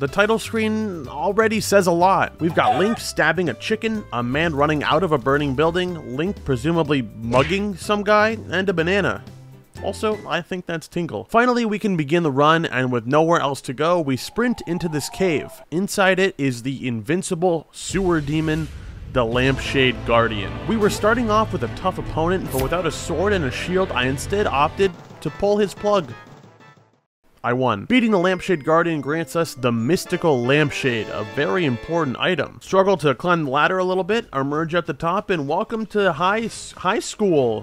The title screen already says a lot. We've got Link stabbing a chicken, a man running out of a burning building, Link presumably mugging some guy, and a banana. Also, I think that's Tingle. Finally, we can begin the run, and with nowhere else to go, we sprint into this cave. Inside it is the invincible sewer demon, the Lampshade Guardian. We were starting off with a tough opponent, but without a sword and a shield, I instead opted to pull his plug. I won. Beating the Lampshade Guardian grants us the Mystical Lampshade, a very important item. Struggle to climb the ladder a little bit, emerge at the top, and welcome to high school.